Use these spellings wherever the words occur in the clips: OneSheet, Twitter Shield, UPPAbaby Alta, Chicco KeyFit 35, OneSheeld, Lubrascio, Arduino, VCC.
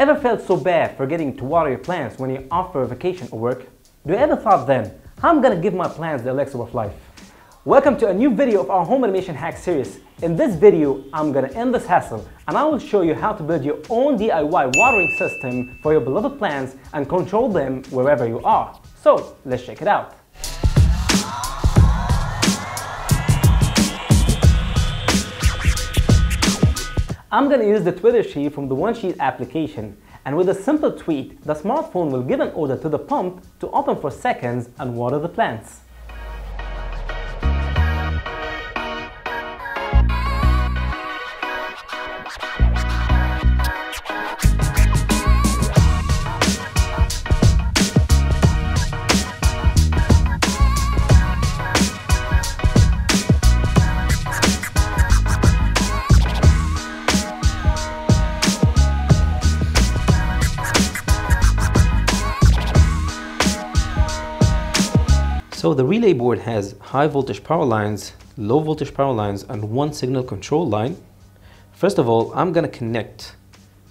Ever felt so bad forgetting to water your plants when you're off for vacation or work? Do you ever thought then, how I'm gonna give my plants the elixir of life? Welcome to a new video of our home animation hack series. In this video, I'm gonna end this hassle and I will show you how to build your own DIY watering system for your beloved plants and control them wherever you are. So let's check it out. I'm going to use the Twitter Shield from the OneSheet application, and with a simple tweet, the smartphone will give an order to the pump to open for seconds and water the plants. So the relay board has high voltage power lines, low voltage power lines, and one signal control line. First of all, I'm gonna connect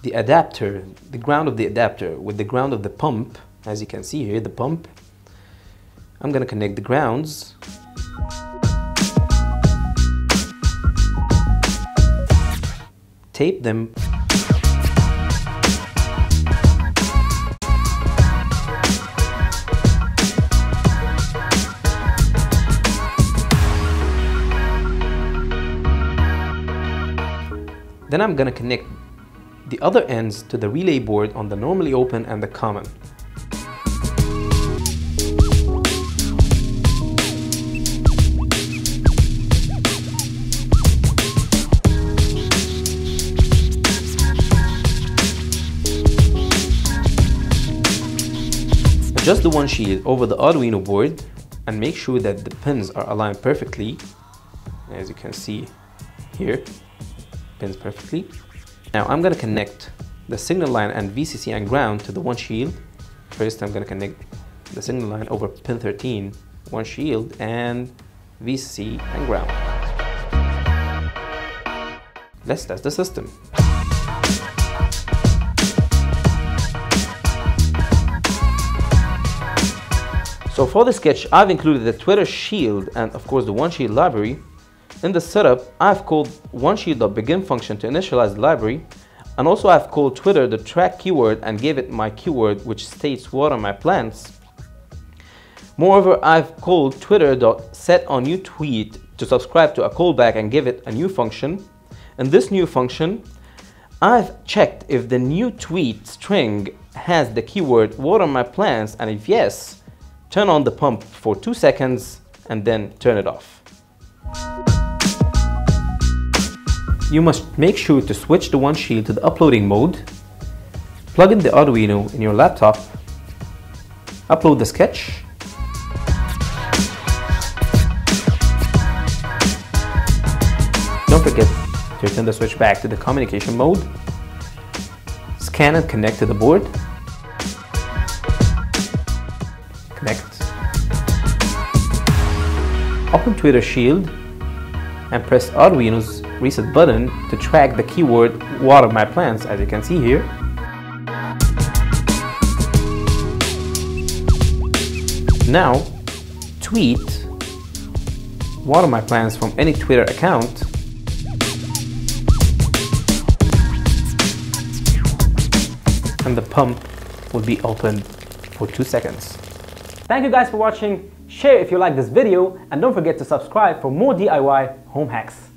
the adapter, the ground of the adapter with the ground of the pump. As you can see here, the pump. I'm gonna connect the grounds. Tape them. Then I'm gonna connect the other ends to the relay board on the normally open and the common. Adjust the OneSheeld over the Arduino board and make sure that the pins are aligned perfectly, as you can see here. Pins perfectly. Now I'm going to connect the signal line and VCC and ground to the OneSheeld. First I'm going to connect the signal line over pin 13, OneSheeld and VCC and ground. Let's test the system. So for the sketch I've included the Twitter Shield and of course the OneSheeld library. In the setup, I've called OneSheeld.begin function to initialize the library, and also I've called Twitter the track keyword and gave it my keyword which states water my plants. Moreover, I've called Twitter.setOnNewTweet to subscribe to a callback and give it a new function. In this new function, I've checked if the new tweet string has the keyword water my plants, and if yes, turn on the pump for 2 seconds and then turn it off. You must make sure to switch the OneSheeld to the uploading mode, plug in the Arduino in your laptop, upload the sketch, don't forget to turn the switch back to the communication mode, scan and connect to the board, connect, open Twitter Shield and press Arduino's reset button to track the keyword water my plants, as you can see here. Now tweet water my plants from any Twitter account. And the pump will be open for 2 seconds. Thank you guys for watching. Share if you like this video and don't forget to subscribe for more DIY home hacks.